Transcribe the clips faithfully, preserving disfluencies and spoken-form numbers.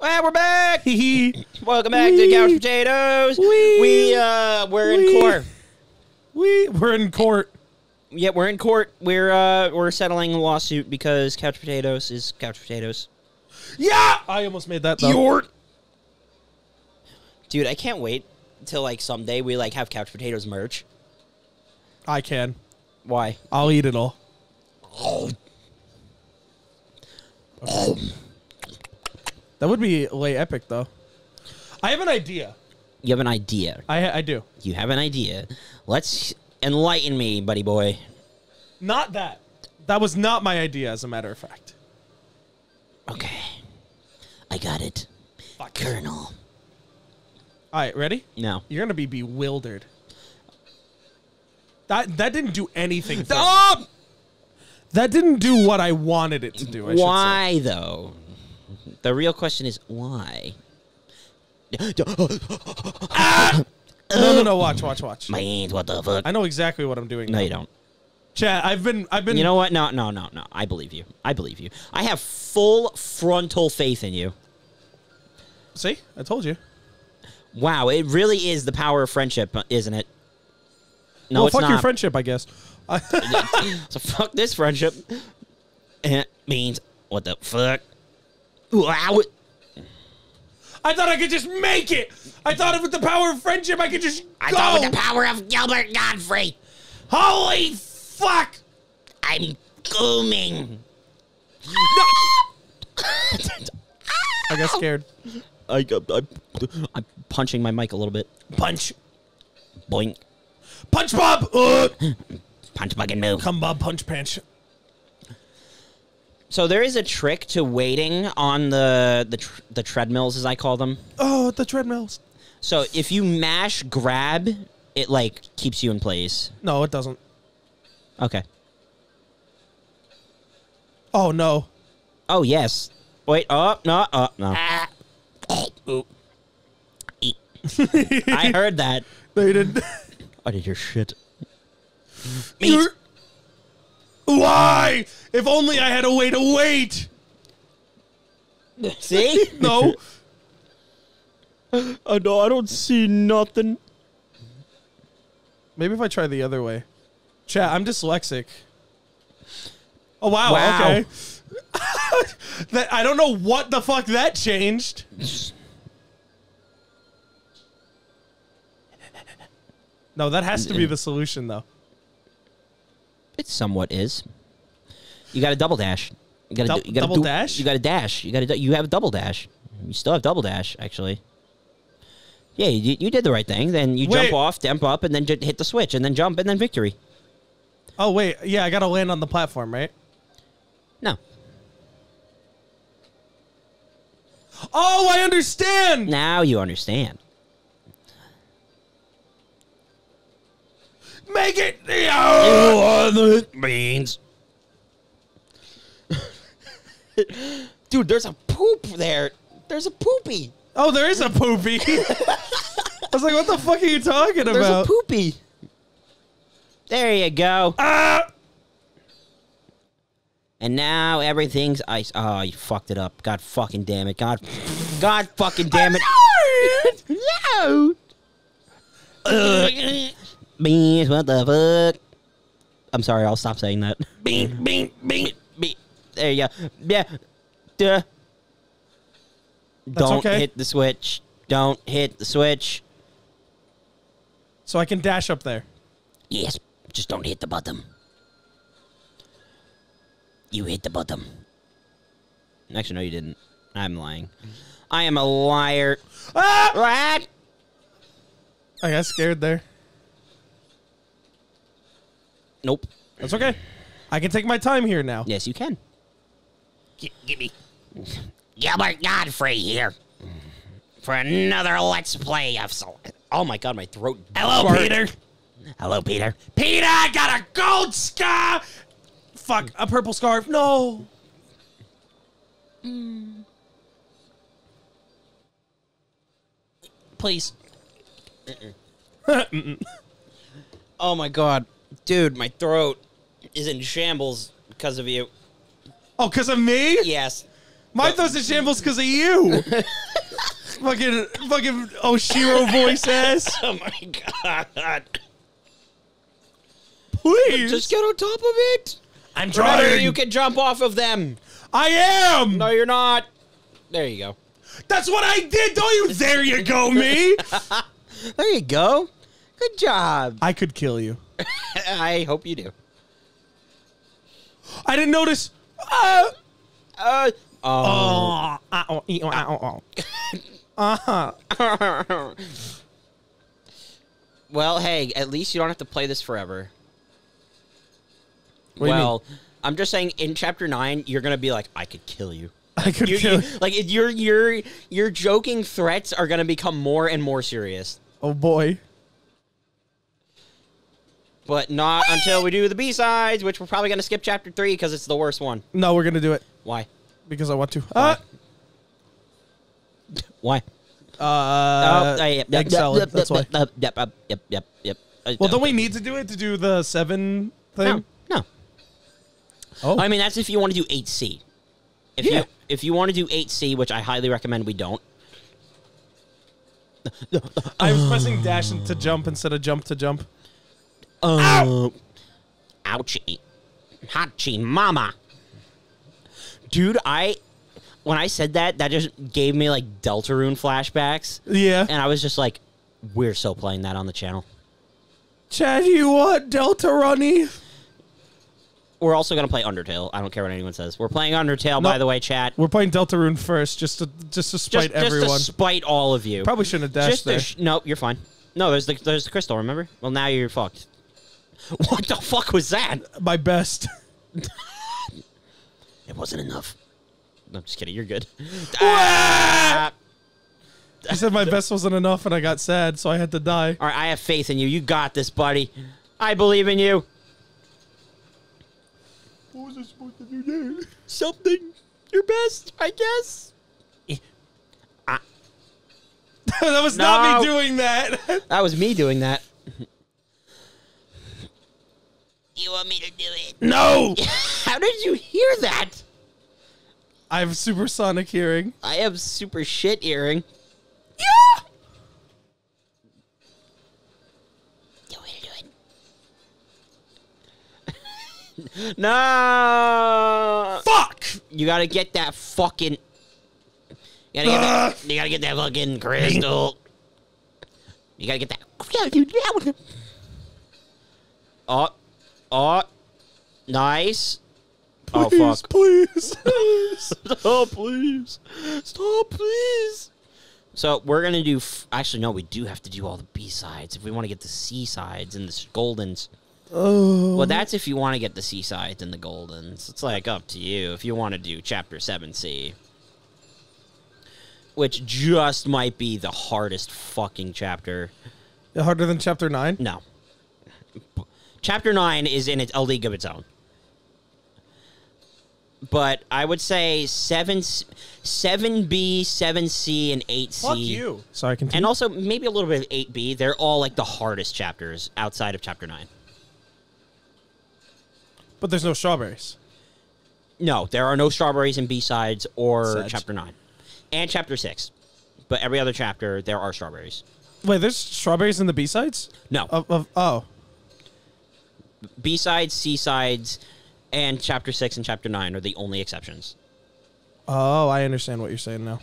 Well, we're back. Welcome back Wee. to Couch Potatoes. Wee. We uh, we're Wee. in court. We we're in court. Yeah, we're in court. We're uh, we're settling a lawsuit because Couch Potatoes is Couch Potatoes. Yeah, I almost made that. Your dude, I can't wait till like someday we like have Couch Potatoes merch. I can. Why? I'll eat it all. Oh. Okay. That would be lay epic, though. I have an idea. You have an idea. I I do. You have an idea. Let's enlighten me, buddy boy. Not that. That was not my idea, as a matter of fact. Okay. I got it. Fuck. Colonel. All right, ready? No. You're going to be bewildered. That that didn't do anything for oh! me. That didn't do what I wanted it to do, I Why, should say. though? The real question is why. ah! No, no, no! Watch, watch, watch. My hands, what the fuck? I know exactly what I'm doing. No, now. you don't. Chat, I've been, I've been. You know what? No, no, no, no. I believe you. I believe you. I have full frontal faith in you. See, I told you. Wow, it really is the power of friendship, isn't it? No, well, it's fuck not. Fuck your friendship, I guess. So fuck this friendship. It means what the fuck. I thought I could just make it. I thought with the power of friendship I could just go. I thought with the power of Gilbert Gottfried. Holy fuck! I'm gooming. No. I got scared. I, I, I'm punching my mic a little bit. Punch. Boink. Punch, Bob. Uh. Punch, bug, and move. Come, Bob. Punch, punch. So there is a trick to waiting on the the, tr the treadmills, as I call them. Oh, the treadmills. So if you mash grab, it, like, keeps you in place. No, it doesn't. Okay. Oh, no. Oh, yes. Wait, oh, no, oh, no. Ah. I heard that. No, you didn't. I did your shit. Me. Why? If only I had a way to wait. See? No. Oh, no, I don't see nothing. Maybe if I try the other way. Chat, I'm dyslexic. Oh, wow. wow. Okay. that, I don't know what the fuck that changed. No, that has to be the solution, though. It somewhat is. You got a double dash. You got a double do, dash. You got a dash. You got a. You have a double dash. You still have double dash, actually. Yeah, you, you did the right thing. Then you wait. jump off, jump up, and then j hit the switch, and then jump, and then victory. Oh wait, yeah, I gotta land on the platform, right? No. Oh, I understand. Now you understand. Make it on the beans. Dude, there's a poop there. There's a poopy. Oh, there is a poopy. I was like, what the fuck are you talking there's about? There's a poopy. There you go. Ah! And now everything's ice. Oh, you fucked it up. God fucking damn it. God, God fucking damn it. No. uh. Beans, what the fuck? I'm sorry, I'll stop saying that. Bean, bean, bean, bean. There you go. Yeah. Duh. Don't okay. hit the switch. Don't hit the switch. So I can dash up there. Yes. Just don't hit the button. You hit the button. Actually, no, you didn't. I'm lying. I am a liar. Ah! Right? I got scared there. Nope. That's okay. I can take my time here now. Yes, you can. G give me Gilbert Gottfried here for another Let's Play of... Oh, my God, my throat... Hello, burnt. Peter. Hello, Peter. Peter, I got a gold scarf! Fuck, a purple scarf. No. Mm. Please. Mm-mm. Mm-mm. Oh, my God. Dude, my throat is in shambles because of you. Oh, because of me? Yes. Mine throws in shambles because of you. Fucking, fucking Oshiro voice ass. Oh my god. Please. Just get on top of it. I'm trying. Remember, you can jump off of them. I am. No, you're not. There you go. That's what I did. Don't you? There you go, me. There you go. Good job. I could kill you. I hope you do. I didn't notice. Uh. Uh. Oh. Oh. Oh. Uh-huh. Well, hey, at least you don't have to play this forever. What well, I'm just saying, in chapter nine, you're gonna be like, I could kill you. I could you, kill you. Like your your your joking threats are gonna become more and more serious. Oh boy. But not Whee! Until we do the B-sides, which we're probably going to skip chapter three because it's the worst one. No, we're going to do it. Why? Because I want to. Why? Uh, why? Uh, oh, yep, yep, yep, that's yep, why. Yep, yep, yep, yep. Well, don't we need to do it to do the seven thing? No. no. Oh. I mean, that's if you want to do eight C. If yeah. you If you want to do eight C, which I highly recommend we don't. I was pressing dash to jump instead of jump to jump. Oh, uh, ouchie, hachi, mama, dude! I when I said that, that just gave me like Deltarune flashbacks. Yeah, and I was just like, we're so playing that on the channel. Chad, you want Deltarune? We're also gonna play Undertale. I don't care what anyone says. We're playing Undertale, nope. by the way, chat. We're playing Deltarune first, just to just to spite just, everyone, just to spite all of you. Probably shouldn't have dashed just there. Sh no, you're fine. No, there's the there's the crystal. Remember? Well, now you're fucked. What the fuck was that? My best. It wasn't enough. I'm just kidding. You're good. Ah! I said my best wasn't enough, and I got sad, so I had to die. All right, I have faith in you. You got this, buddy. I believe in you. What was I supposed to do there? Something. Your best, I guess. I... that was no. not me doing that. That was me doing that. You want me to do it? No! How did you hear that? I have supersonic hearing. I have super shit hearing. Yeah! Do it, do it. No! Fuck! You gotta get that fucking... You gotta get, uh. that, you gotta get that fucking crystal. You gotta get that... Oh... Oh, nice. Please, oh, fuck. Please, please. Stop, please. Stop, please. So we're going to do... F Actually, no, we do have to do all the B-sides if we want to get the C-sides and the Goldens. Oh. Well, that's if you want to get the C-sides and the Goldens. It's, like, up to you if you want to do Chapter seven C. Which just might be the hardest fucking chapter. Harder than Chapter nine? No. Chapter nine is in a league of its own. But I would say seven B, seven C, and eight C. Fuck you. Sorry, continue. And also maybe a little bit of eight B. They're all like the hardest chapters outside of Chapter nine. But there's no strawberries. No, there are no strawberries in B-sides or Sedge. Chapter nine. And Chapter six. But every other chapter, there are strawberries. Wait, there's strawberries in the B-sides? No. Of, of, oh. B-sides, C-sides, and Chapter six and Chapter nine are the only exceptions. Oh, I understand what you're saying now.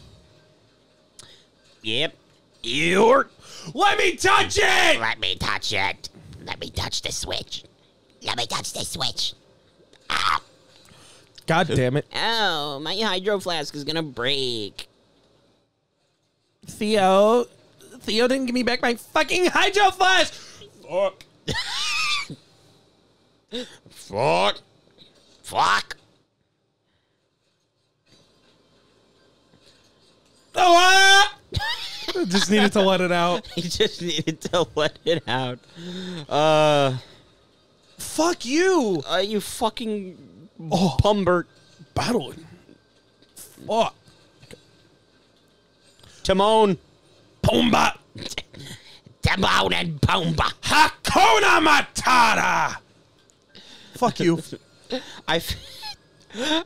Yep. You're... Let me touch it! Let me touch it. Let me touch the switch. Let me touch the switch. Ah. God damn it. Oh, my hydro flask is gonna break. Theo. Theo didn't give me back my fucking hydro flask! Fuck. Fuck. Fuck. Oh, I just needed to let it out. He just needed to let it out. Uh, Fuck you. Uh, you fucking oh. Pumbaa. Battling. Fuck. Timon. Pumbaa. Timon and Pumbaa. Hakuna Matata. Fuck you. I, f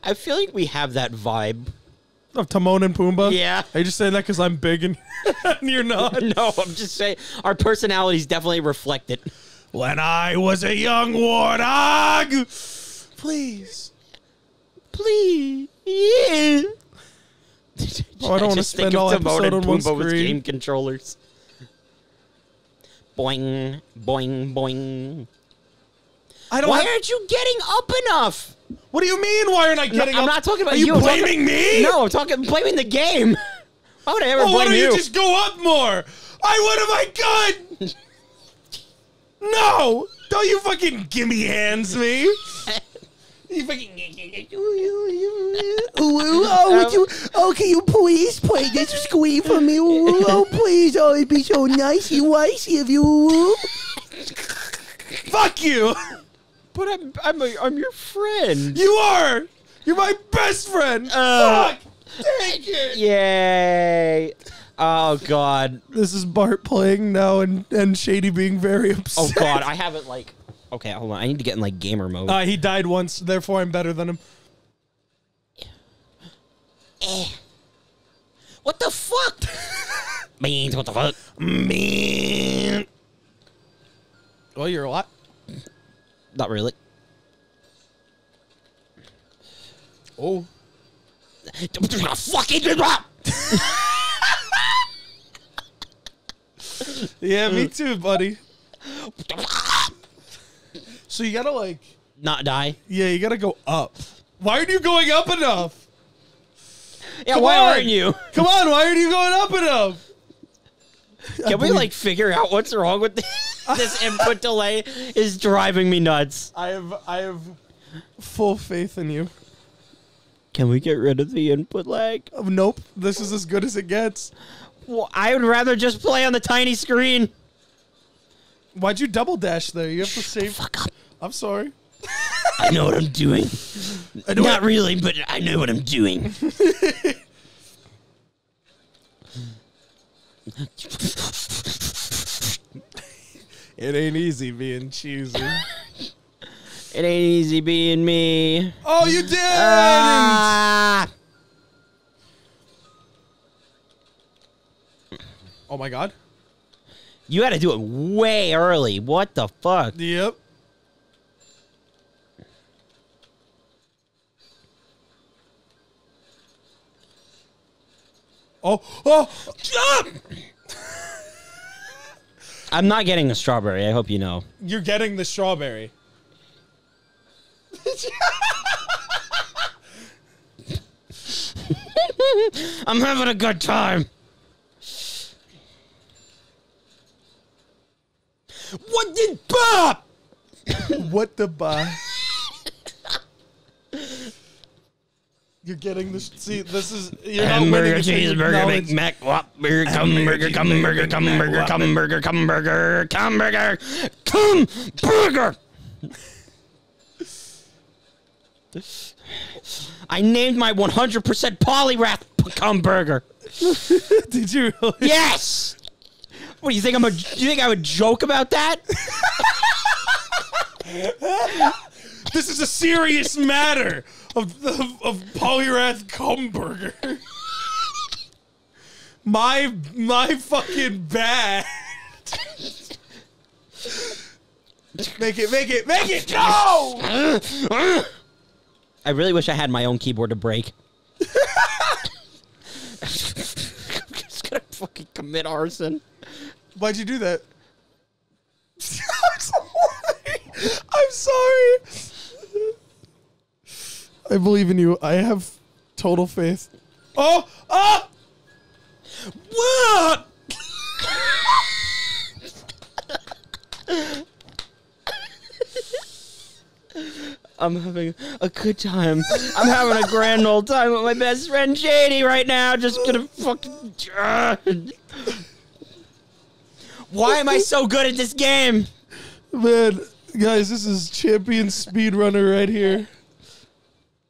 I feel like we have that vibe. of Timon and Pumbaa? Yeah. Are you just saying that because I'm big and you're not? No, I'm just saying our personalities definitely reflect it. When I was a young warthog. Please. Please. Yeah. Oh, I don't want to spend all episode on one screen. With game controllers. Boing, boing, boing. I don't why have... aren't you getting up enough? What do you mean? Why aren't I getting no, up? I'm not talking about are you. Are you blaming talking... me? No, I'm talking blaming the game. Why would I ever oh, blame you? Why don't you just go up more? I would have I could. No, don't you fucking gimme hands me. You fucking. Ooh, oh, would you? Oh, can you please play this squeak for me? Ooh, oh, please! Oh, it'd be so nicey wicey of you. Fuck you! But I'm I'm a, I'm your friend. You are. You're my best friend. Uh, Fuck! Take it! Yay! Oh God! This is Bart playing now, and and Shady being very upset. Oh God! I haven't like. Okay, hold on. I need to get in, like, gamer mode. Uh, he died once, therefore I'm better than him. Eh. What the fuck? Means, what the fuck? Mean. Well, you're a lot. Not really. Oh. I'm just gonna fucking do that! Yeah, me too, buddy. So you gotta like not die. Yeah, you gotta go up. Why aren't you going up enough? Yeah, Come why on. aren't you? Come on, why aren't you going up enough? Can we like figure out what's wrong with this? This input delay is driving me nuts. I have I have full faith in you. Can we get rid of the input lag? Oh, nope, this is as good as it gets. Well, I would rather just play on the tiny screen. Why'd you double dash there? You have to save. Fuck up. I'm sorry. I know what I'm doing. I know Not what... really, but I know what I'm doing. It ain't easy being cheesy. It ain't easy being me. Oh, you did! Uh... Oh my God. You had to do it way early. What the fuck? Yep. Oh, oh, jump! I'm not getting the strawberry. I hope you know. You're getting the strawberry. I'm having a good time. What the bop? What the bop? You're getting this. See, this is. You're hamburger, cheeseburger, Big Mac, Whopper, come burger, come burger, come burger, come burger, come burger, come burger, come burger. I named my one hundred percent Polywrath come burger. Did you really? Yes. What do you think? I'm a. You think I would joke about that? This is a serious matter of of, of Polywrath Cumberger. My my fucking bad. Make it, make it, make it go! I really wish I had my own keyboard to break. I'm just gonna fucking commit arson. Why'd you do that? I'm sorry. I'm sorry. I believe in you. I have total faith. Oh! Oh! What? I'm having a good time. I'm having a grand old time with my best friend Shady right now. Just gonna fucking... Uh, Why am I so good at this game? Man, guys, this is champion speedrunner right here.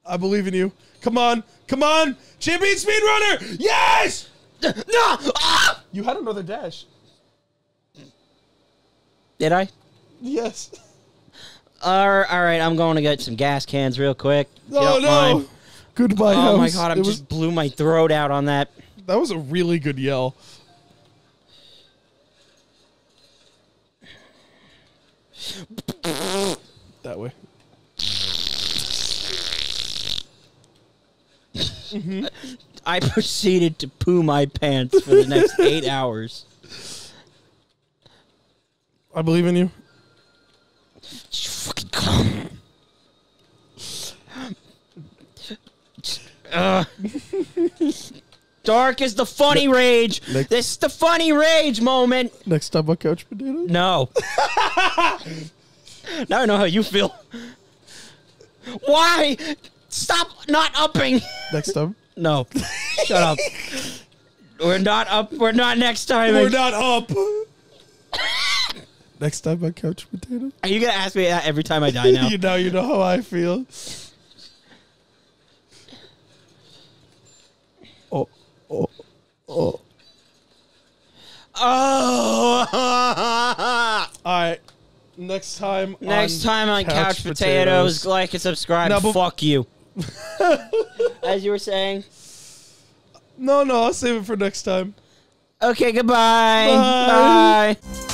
I believe in you. Come on. Come on. Champion speedrunner. Yes! No! Ah! You had another dash. Did I? Yes. All right, all right, I'm going to get some gas cans real quick. Oh, no. Mine. Goodbye, oh, house. Oh, my God. I just was... blew my throat out on that. That was a really good yell. That way. Mm-hmm. I proceeded to poo my pants for the next eight hours. I believe in you. Just fucking come. Uh. Dark is the funny ne rage. This is the funny rage moment. Next time on Couch Potatoes? No. Now I know how you feel. Why? Stop not upping. Next time? No. Shut up. We're not up. We're not next time. We're not up. Next time on Couch Potatoes? Are you going to ask me that every time I die now? You know, you know how I feel. Oh, oh, oh. Oh. Alright. Next time Next on time on Couch, Couch Potatoes, Potatoes, like and subscribe. No, fuck you. As you were saying. No, no, I'll save it for next time. Okay, goodbye. Bye. Bye.